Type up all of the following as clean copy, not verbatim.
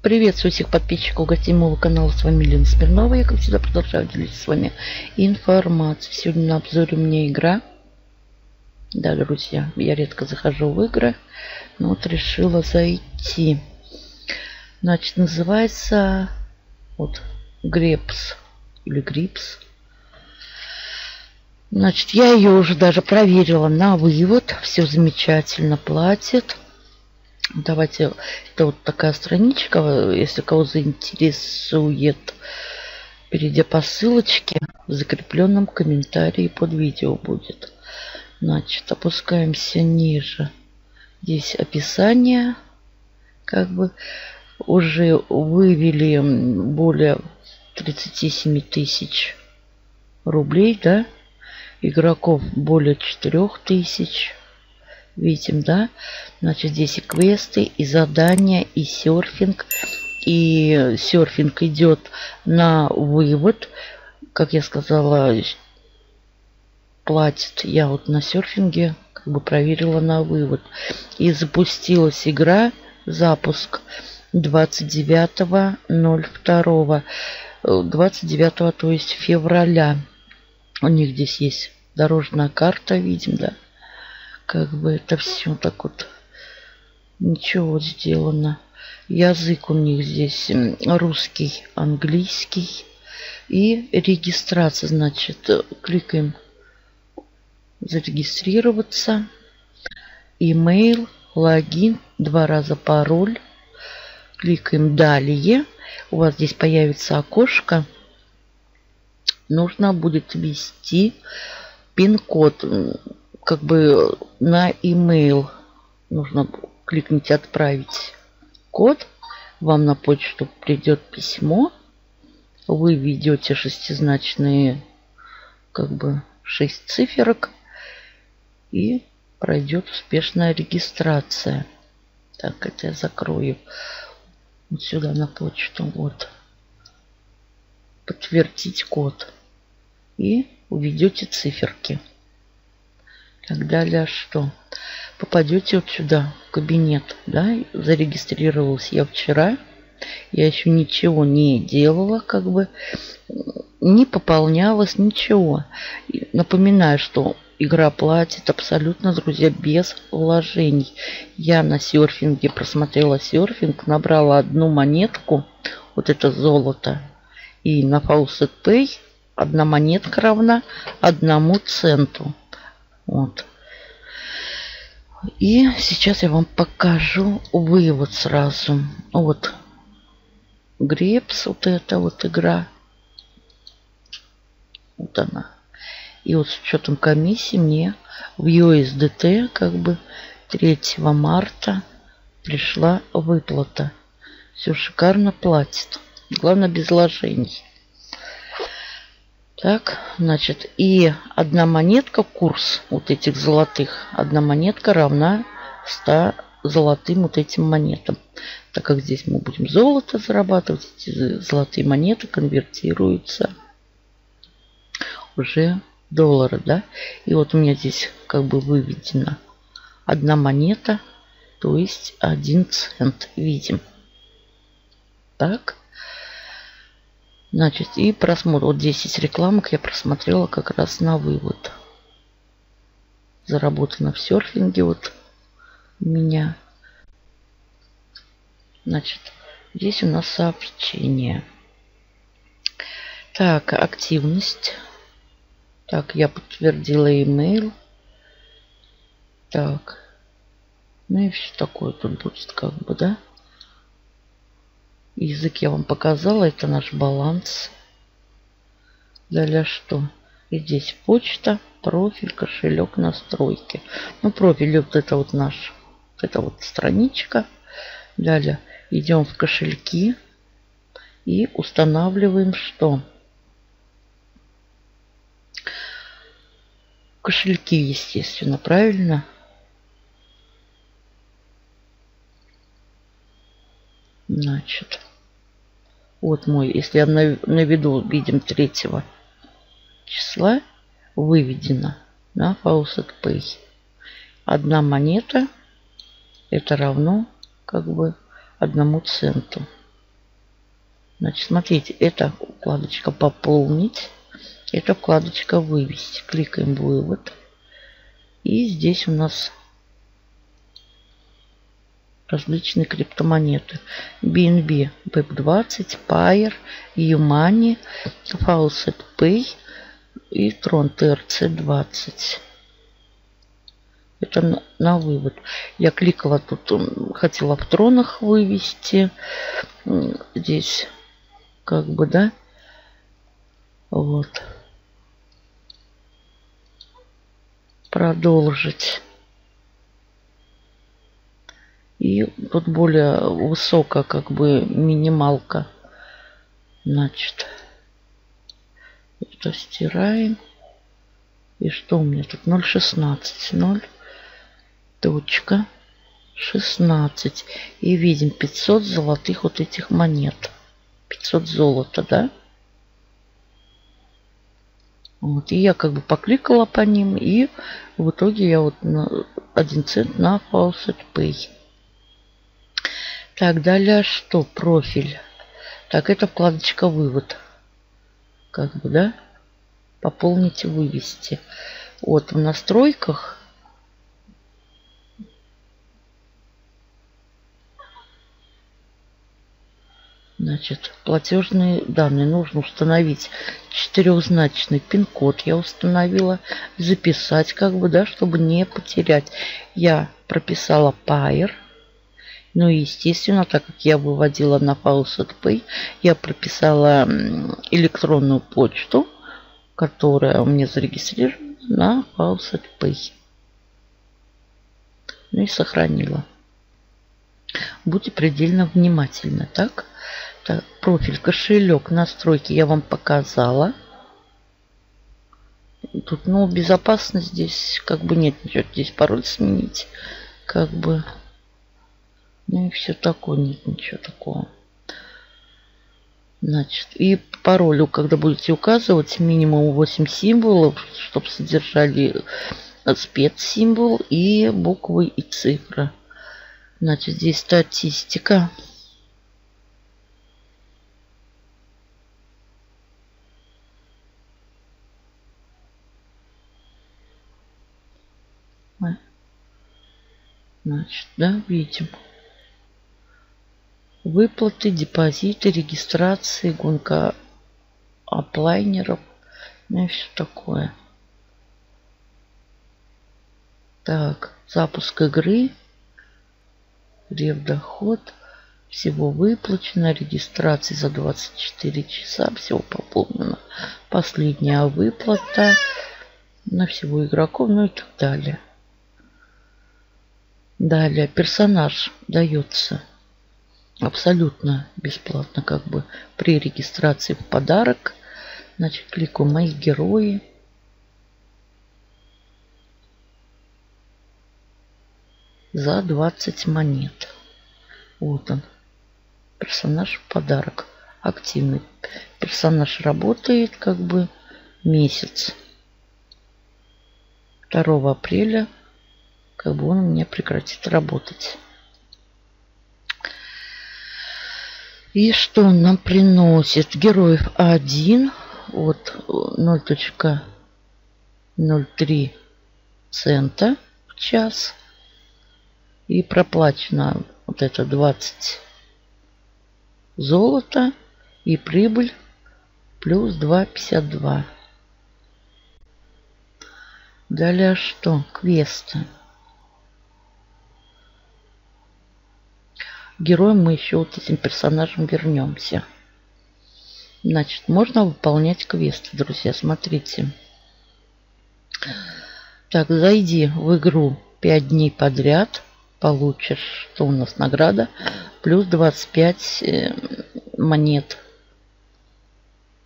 Приветствую всех подписчиков, гостей моего канала. С вами Елена Смирнова. Я, как всегда, продолжаю делиться с вами информацией. Сегодня на обзоре у меня игра. Да, друзья, я редко захожу в игры, но вот решила зайти. Значит, называется вот Гребс или Грипс. Значит, я ее уже даже проверила на вывод. Все замечательно платит. Давайте, это вот такая страничка, если кого заинтересует, перейдя по ссылочке, в закрепленном комментарии под видео будет. Значит, опускаемся ниже. Здесь описание, как бы уже вывели более 37 тысяч рублей, да? Игроков более 4 тысяч. Видим, да? Значит, здесь и квесты, и задания, и серфинг. И серфинг идет на вывод. Как я сказала, платит. Я вот на серфинге как бы проверила на вывод. И запустилась игра. Запуск 29.02. 29, то есть февраля. У них здесь есть дорожная карта, видим, да? Как бы это все так вот ничего сделано. Язык у них здесь русский, английский. И регистрация, значит, кликаем зарегистрироваться. Имейл, логин, 2 раза пароль. Кликаем далее. У вас здесь появится окошко. Нужно будет ввести пин-код. Как бы на имейл нужно кликнуть «Отправить код». Вам на почту придет письмо. Вы введете шестизначные, как бы 6 циферок. И пройдет успешная регистрация. Так, это я закрою. Вот сюда на почту. Вот. Подтвердить код. И введете циферки. Так далее, что попадете вот сюда в кабинет, да? Зарегистрировалась я вчера, я еще ничего не делала, как бы не пополнялась, ничего. Напоминаю, что игра платит абсолютно, друзья, без вложений. Я на серфинге просмотрела серфинг, набрала 1 монетку, вот это золото, и на FaucetPay 1 монетка равна 1 центу. Вот. И сейчас я вам покажу вывод сразу. Вот Гребс, вот эта вот игра. Вот она. И вот с учетом комиссии мне в USDT как бы 3 марта пришла выплата. Все шикарно платит. Главное, без вложений. Так, значит, и 1 монетка, курс вот этих золотых, 1 монетка равна 100 золотым вот этим монетам. Так как здесь мы будем золото зарабатывать, эти золотые монеты конвертируются уже в доллары, да? И вот у меня здесь как бы выведена 1 монета, то есть 1 цент, видим. Так. Значит, и просмотр. Вот 10 рекламок я просмотрела как раз на вывод. Заработано в серфинге вот у меня. Значит, здесь у нас сообщение. Так, активность. Так, я подтвердила имейл. Так. Ну и все такое тут будет как бы, да? Язык я вам показала. Это наш баланс. Далее что? И здесь почта, профиль, кошелек, настройки. Ну, профиль вот это вот наш. Это вот страничка. Далее идем в кошельки. И устанавливаем что? Кошельки, естественно, правильно? Значит. Вот мой, если я наведу, видим, 3 числа выведено на FaucetPay. 1 монета, это равно как бы 1 центу. Значит, смотрите, это вкладочка «Пополнить», это вкладочка «Вывести». Кликаем «Вывод». И здесь у нас различные криптомонеты. BNB, BEP20, Payer, Юмани, FaucetPay и Tron TRC20. Это на вывод. Я кликала тут, хотела в Тронах вывести. Здесь как бы, да. Вот. Продолжить. И тут более высокая как бы минималка. Значит, это стираем. И что у меня тут? 0.16. 0.16. И видим 500 золотых вот этих монет. 500 золота, да? Вот. И я как бы покликала по ним. И в итоге я вот 1 цент на FaucetPay. Так, далее что? Профиль. Так, это вкладочка «Вывод». Как бы, да? Пополнить и вывести. Вот, в настройках. Значит, платежные данные. Нужно установить четырехзначный пин-код. Я установила. Записать, как бы, да, чтобы не потерять. Я прописала Payeer. Ну и естественно, так как я выводила на FaucetPay, я прописала электронную почту, которая у меня зарегистрирована на FaucetPay. Ну и сохранила. Будьте предельно внимательны. Так, так, профиль, кошелек, настройки я вам показала. Тут, ну, безопасность здесь как бы нет ничего. Здесь пароль сменить, как бы. Ну и все такое, нет ничего такого. Значит, и пароль, когда будете указывать, минимум 8 символов, чтобы содержали спецсимвол и буквы и цифры. Значит, здесь статистика. Значит, да, видим. Выплаты, депозиты, регистрации, гонка оплайнеров. Ну и все такое. Так, запуск игры. Ревдоход. Всего выплачено. Регистрации за 24 часа. Всего пополнено. Последняя выплата на всего игроков. Ну и так далее. Далее. Персонаж дается абсолютно бесплатно, как бы, при регистрации в подарок. Значит, кликаю «Мои герои». За 20 монет. Вот он. Персонаж в подарок. Активный. Персонаж работает, как бы, месяц. 2 апреля, как бы, он у меня прекратит работать. И что он нам приносит? Героев 1. Вот 0.03 цента в час. И проплачено вот это 20 золота. И прибыль плюс 2.52. Далее что? Квесты. Героем мы еще вот этим персонажем вернемся. Значит, можно выполнять квесты, друзья. Смотрите. Так, зайди в игру 5 дней подряд. Получишь, что у нас награда, плюс 25 монет.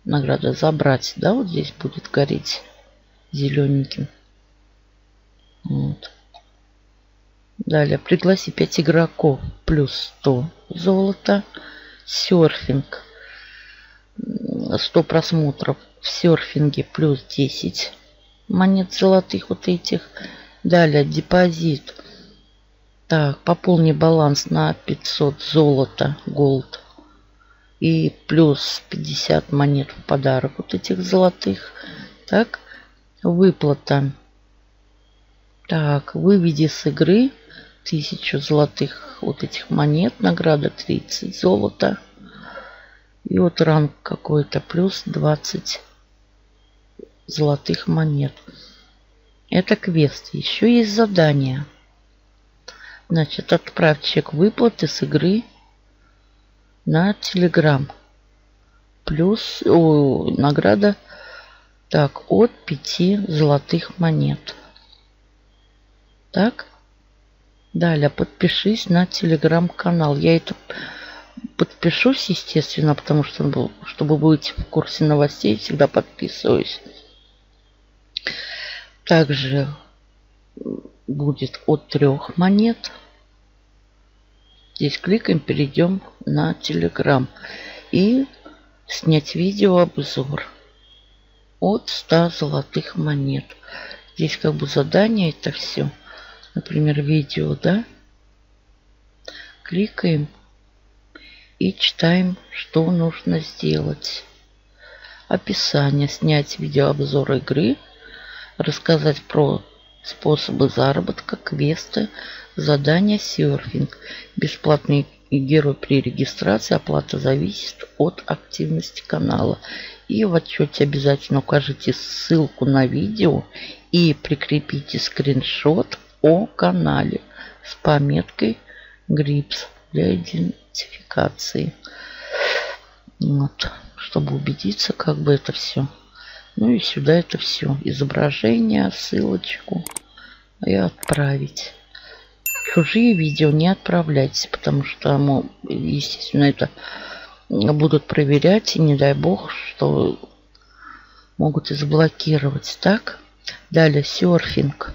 Награда забрать, да, вот здесь будет гореть зелененьким. Вот. Далее, пригласи 5 игроков, плюс 100 золота. Серфинг. 100 просмотров в серфинге, плюс 10 монет золотых вот этих. Далее, депозит. Так, пополни баланс на 500 золота, голд. и плюс 50 монет в подарок вот этих золотых. Так, выплата. Так, выведи с игры 1000 золотых вот этих монет. Награда 30 золота. И вот ранг какой-то плюс 20 золотых монет. Это квест. Еще есть задание. Значит, отправь чек выплаты с игры на Telegram. Плюс награда так, от 5 золотых монет. Так. Далее подпишись на Telegram-канал. Я это подпишусь, естественно, потому что, чтобы быть в курсе новостей, всегда подписываюсь. Также будет от 3 монет. Здесь кликаем, перейдем на Telegram. И снять видеообзор от 100 золотых монет. Здесь как бы задание это все. Например, видео, да? Кликаем и читаем, что нужно сделать. Описание. Снять видеообзор игры. Рассказать про способы заработка, квесты, задания, серфинг. Бесплатный герой при регистрации. Оплата зависит от активности канала. И в отчете обязательно укажите ссылку на видео и прикрепите скриншот о канале с пометкой Гребс для идентификации. Вот. Чтобы убедиться, как бы это все. Ну и сюда это все. Изображение, ссылочку. И отправить. Чужие видео не отправляйте, потому что, ну, естественно, это будут проверять. И не дай бог, что могут и заблокировать. Так. Далее серфинг.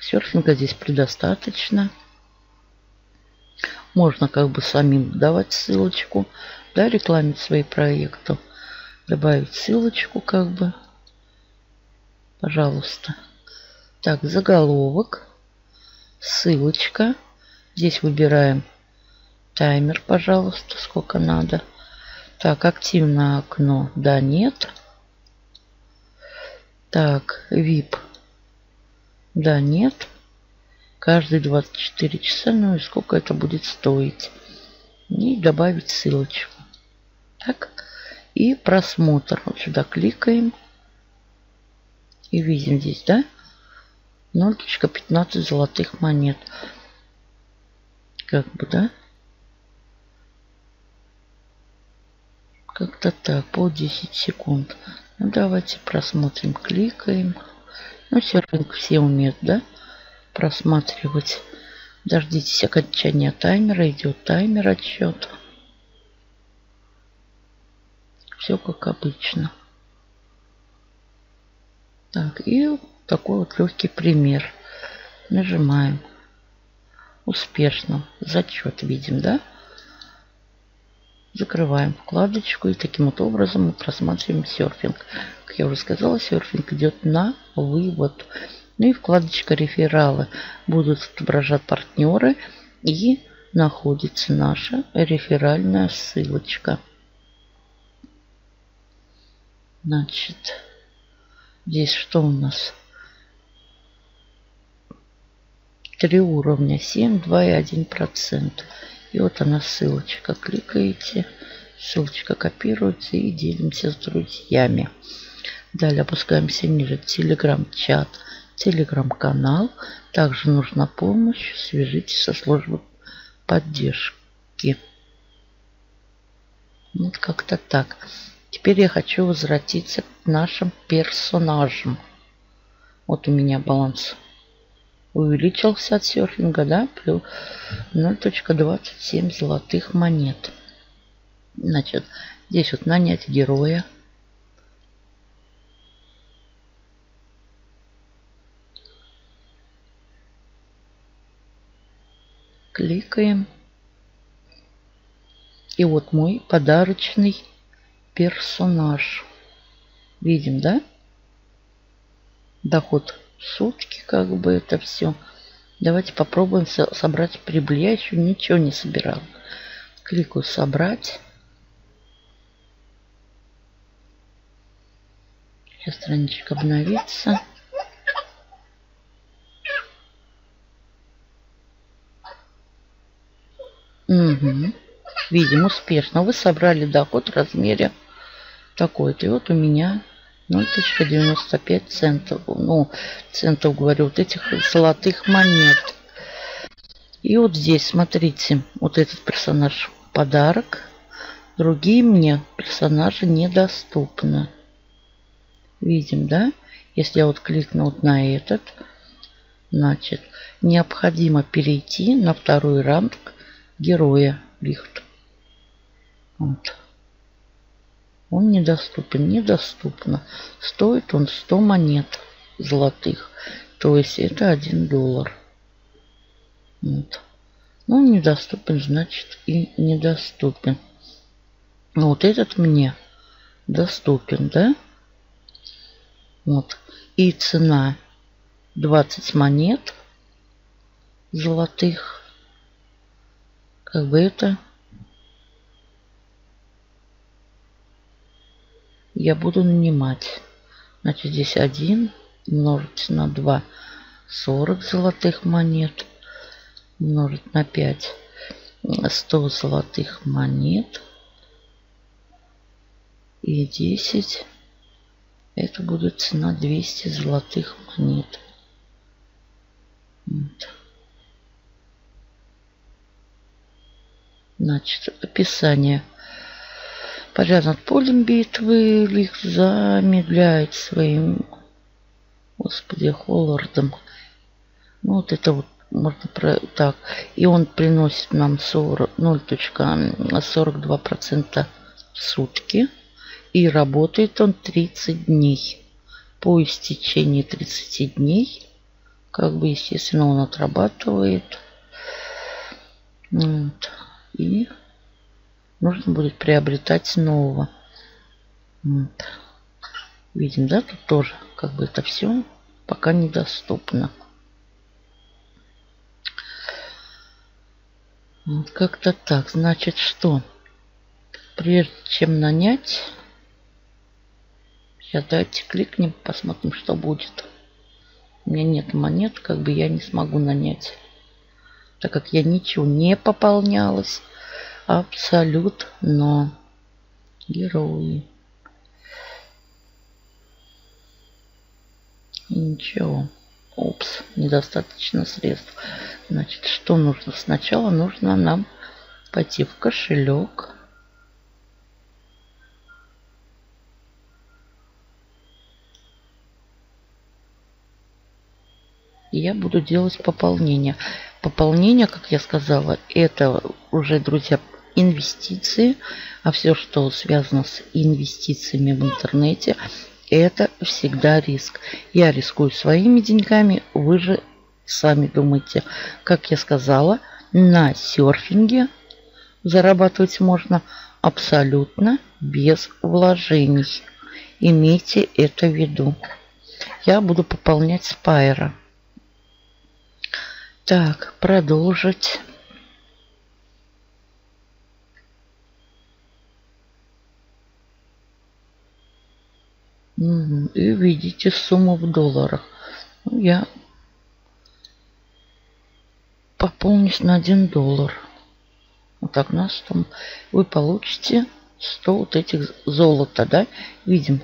Серфинга здесь предостаточно. Можно как бы самим давать ссылочку, да, рекламить свои проекты. Добавить ссылочку как бы. Пожалуйста. Так, заголовок. Ссылочка. Здесь выбираем таймер, пожалуйста, сколько надо. Так, активное окно. Да, нет. Так, VIP. Да, нет. Каждые 24 часа, ну и сколько это будет стоить. И добавить ссылочку. Так. И просмотр. Вот сюда кликаем. И видим здесь, да? 0.15 золотых монет. Как бы, да? Как-то так. По 10 секунд. Ну, давайте просмотрим. Кликаем. Ну, серфинг все умеют, да? Просматривать. Дождитесь окончания таймера. Идет таймер, отсчет. Все как обычно. Так, и такой вот легкий пример. Нажимаем. Успешно. Зачет видим, да? Закрываем вкладочку. И таким вот образом мы просматриваем серфинг. Как я уже сказала, серфинг идет на вывод. Ну и вкладочка рефералы. Будут отображать партнеры. И находится наша реферальная ссылочка. Значит, здесь что у нас? 3 уровня. 7, 2 и 1%. И вот она ссылочка. Кликаете. Ссылочка копируется. И делимся с друзьями. Далее опускаемся ниже. Телеграм-чат. Телеграм-канал. Также нужна помощь. Свяжитесь со службой поддержки. Вот как-то так. Теперь я хочу возвратиться к нашим персонажам. Вот у меня баланс увеличился от серфинга, да? Плюс 0.27 золотых монет. Значит, здесь вот нанять героя. Кликаем. И вот мой подарочный персонаж. Видим, да? Доход Сутки как бы это все. Давайте попробуем собрать прибыль. Я еще ничего не собирал. Кликаю собрать. Сейчас страничка обновится. Угу. Видим, успешно. Вы собрали доход в размере такой-то. И вот у меня 0,95 центов. Ну, центов, говорю, вот этих золотых монет. И вот здесь, смотрите, вот этот персонаж подарок. Другие мне персонажи недоступны. Видим, да? Если я вот кликну вот на этот, значит, необходимо перейти на второй ранг героя лифт. Вот. Он недоступен. Недоступно. Стоит он 100 монет золотых. То есть это $1. Вот. Ну, недоступен, значит, и недоступен. Но вот этот мне доступен, да? Вот. И цена 20 монет золотых. Как бы это я буду нанимать. Значит, здесь 1 умножить на 2. 40 золотых монет. Умножить на 5. 100 золотых монет. И 10. Это будет цена 200 золотых монет. Вот. Значит, описание. Порядок над полем битвы лих замедляет своим, господи, холордом. Ну, вот это вот можно про... Так. И он приносит нам 0,42% в сутки. И работает он 30 дней. По истечении 30 дней, как бы, естественно, он отрабатывает. Вот. И нужно будет приобретать нового. Вот. Видим, да, тут тоже как бы это все пока недоступно. Вот как-то так. Значит, что? Прежде чем нанять, сейчас давайте кликнем, посмотрим, что будет. У меня нет монет, как бы я не смогу нанять, так как я ничего не пополнялась. Абсолютно. Герои. И ничего. Упс. Недостаточно средств. Значит, что нужно? Сначала нужно нам пойти в кошелек. И я буду делать пополнение. Пополнение, как я сказала, это уже, друзья, инвестиции. А все, что связано с инвестициями в интернете, это всегда риск. Я рискую своими деньгами, вы же сами думайте. Как я сказала, на серфинге зарабатывать можно абсолютно без вложений. Имейте это в виду. Я буду пополнять с Payeer. Так, продолжить. Угу. И видите сумму в долларах. Ну, я пополнюсь на $1. Вот так у нас там вы получите 100 вот этих золота, да? Видим.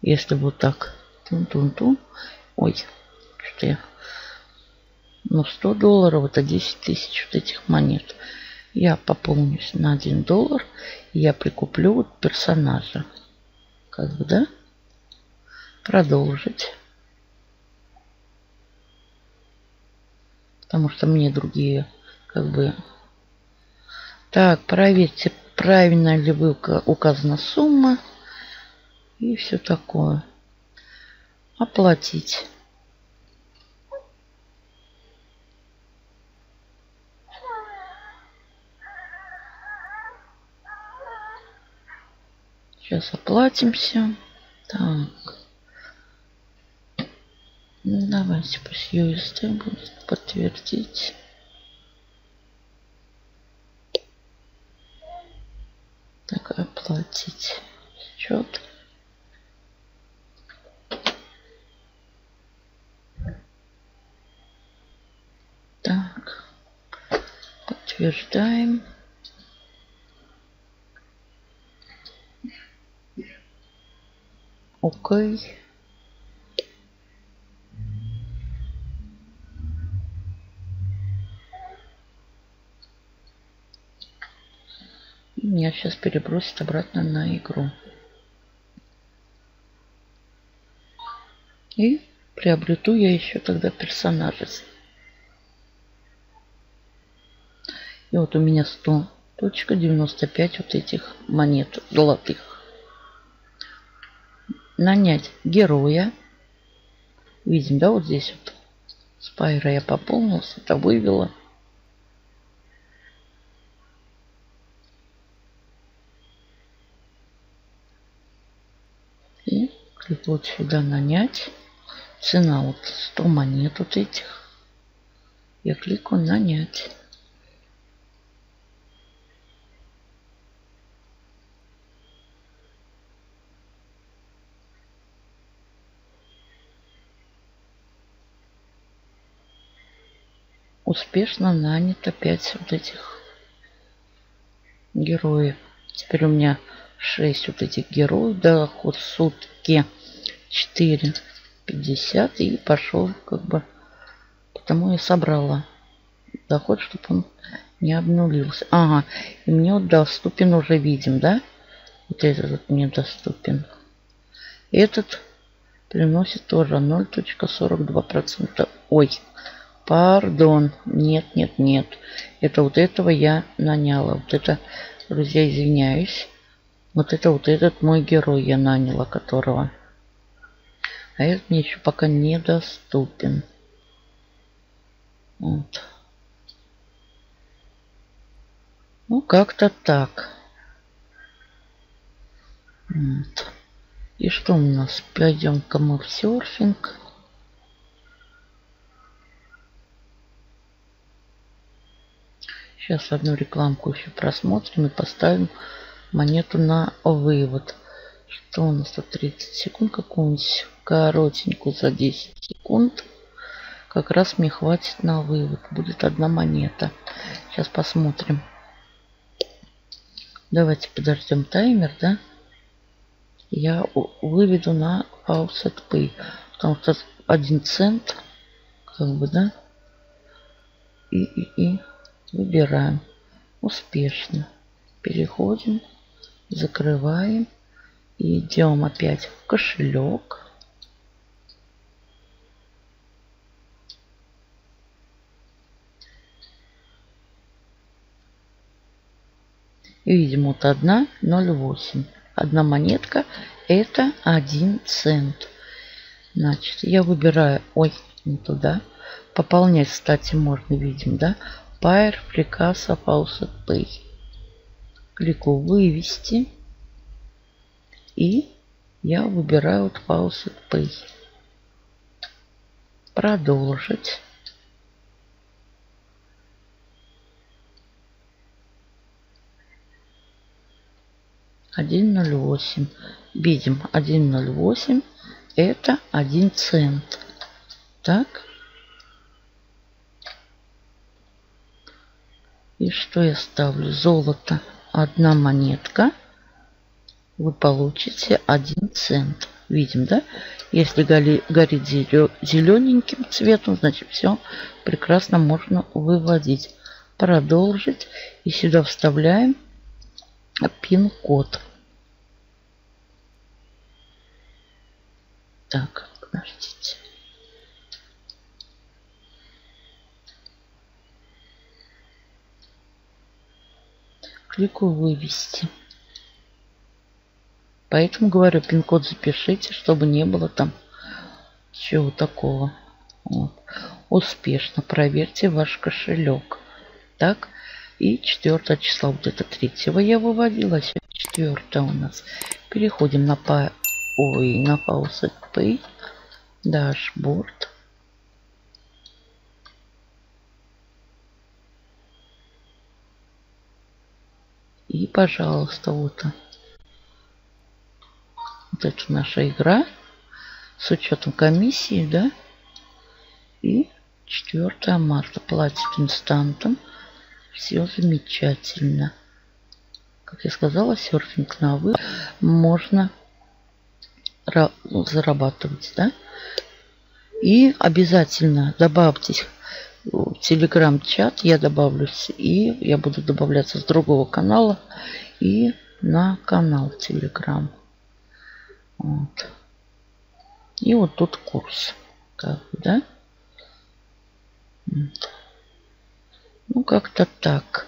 Если вот так. Тун-тун-тун. Ой. Ну, $100, это 10 тысяч вот этих монет. Я пополнюсь на $1. И я прикуплю вот персонажа. Как бы, да? Продолжить. Потому что мне другие, как бы... Так, проверьте, правильно ли указана сумма. И все такое. Оплатить. Сейчас оплатимся. Так. Давайте пусть USDT будет подтвердить. Так, оплатить счет. Так, подтверждаем. Окей. Меня сейчас перебросит обратно на игру. И приобрету я еще тогда персонажа. И вот у меня 100.95 вот этих монет золотых. Нанять героя. Видим, да, вот здесь вот. С Payer я пополнилась, это вывела. И вот сюда нанять. Цена вот 100 монет вот этих. Я кликаю нанять. Успешно нанято 5 вот этих героев. Теперь у меня 6 вот этих героев. Доход в сутки 4.50. И пошел как бы. Потому я собрала доход, чтобы он не обнулился. Ага. И мне вот доступен уже, видим, да? Вот этот вот мне доступен. Этот приносит тоже 0.42%. Ой. Пардон. Нет, нет, нет. Это вот этого я наняла. Вот это, друзья, извиняюсь. Вот это вот этот мой герой я наняла, которого. А этот мне еще пока недоступен. Вот. Ну, как-то так. Вот. И что у нас? Пойдем-ка мы в серфинг. Сейчас одну рекламку еще просмотрим и поставим монету на вывод. Что у нас тут 30 секунд? Какую-нибудь коротенькую за 10 секунд. Как раз мне хватит на вывод. Будет одна монета. Сейчас посмотрим. Давайте подождем таймер, да? Я выведу на FaucetPay. Потому что 1 цент. Как бы, да? И. Выбираем. Успешно. Переходим. Закрываем. И идем опять в кошелек. И видим вот 1.08. Одна монетка. Это 1 цент. Значит, я выбираю... Ой, не туда. Пополнять, кстати, можно, видим, да? Payeer, приказ, FaucetPay. Кликаю вывести. И я выбираю вот FaucetPay. Продолжить. Видим 1.08. Это 1 цент. Так. И что я ставлю? Золото. Одна монетка. Вы получите 1 цент. Видим, да? Если горит зелененьким цветом, значит все прекрасно можно выводить. Продолжить. И сюда вставляем пин-код. Так, подождите. Кликаю вывести. Поэтому говорю, пин-код запишите, чтобы не было там чего такого. Вот. Успешно проверьте ваш кошелек. Так. И 4 числа, вот это 3-го я выводила. 4-е у нас. Переходим на FaucetPay. Дашборд. И, пожалуйста, вот, вот это наша игра с учетом комиссии, да? И 4 марта платит инстантом. Все замечательно. Как я сказала, серфинг на выбор. Можно зарабатывать, да? И обязательно добавьтесь в телеграм-чат. Я добавлюсь, и я буду добавляться с другого канала и на канал телеграм. Вот. И вот тут курс. Как бы, да? Ну, как-то так.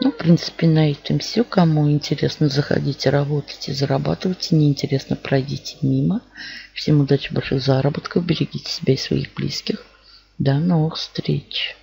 Ну, в принципе, на этом все. Кому интересно, заходите, работайте, зарабатывайте. Неинтересно, пройдите мимо. Всем удачи, больших заработков. Берегите себя и своих близких. До новых встреч.